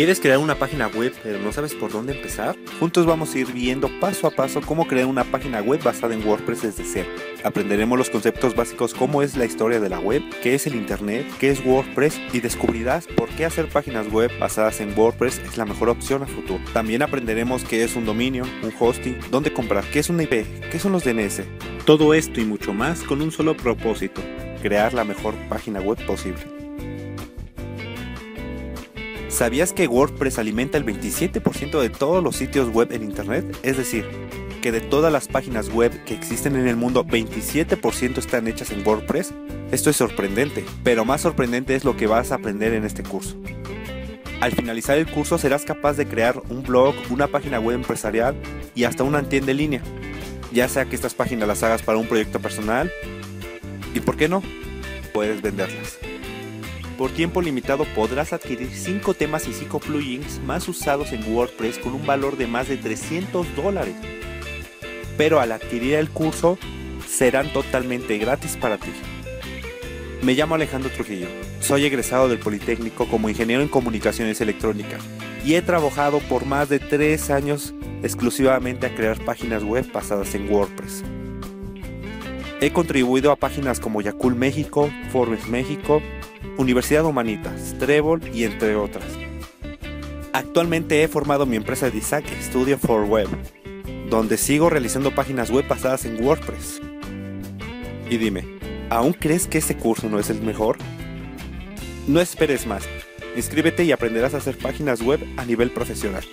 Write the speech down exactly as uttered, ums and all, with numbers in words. ¿Quieres crear una página web pero no sabes por dónde empezar? Juntos vamos a ir viendo paso a paso cómo crear una página web basada en WordPress desde cero. Aprenderemos los conceptos básicos como es la historia de la web, qué es el internet, qué es WordPress y descubrirás por qué hacer páginas web basadas en WordPress es la mejor opción a futuro. También aprenderemos qué es un dominio, un hosting, dónde comprar, qué es una I P, qué son los D N S. Todo esto y mucho más con un solo propósito, crear la mejor página web posible. ¿Sabías que WordPress alimenta el veintisiete por ciento de todos los sitios web en internet? Es decir, que de todas las páginas web que existen en el mundo, veintisiete por ciento están hechas en WordPress. Esto es sorprendente, pero más sorprendente es lo que vas a aprender en este curso. Al finalizar el curso serás capaz de crear un blog, una página web empresarial y hasta una tienda en línea. Ya sea que estas páginas las hagas para un proyecto personal y, ¿por qué no?, puedes venderlas. Por tiempo limitado podrás adquirir cinco temas y cinco plugins más usados en WordPress con un valor de más de trescientos dólares. Pero al adquirir el curso serán totalmente gratis para ti. Me llamo Alejandro Trujillo, soy egresado del Politécnico como ingeniero en comunicaciones electrónicas y he trabajado por más de tres años exclusivamente a crear páginas web basadas en WordPress. He contribuido a páginas como Yacul México, Formes México, Universidad Humanitas, Trebol y entre otras. Actualmente he formado mi empresa Disac Studio for Web, donde sigo realizando páginas web basadas en WordPress. Y dime, ¿aún crees que este curso no es el mejor? No esperes más, inscríbete y aprenderás a hacer páginas web a nivel profesional.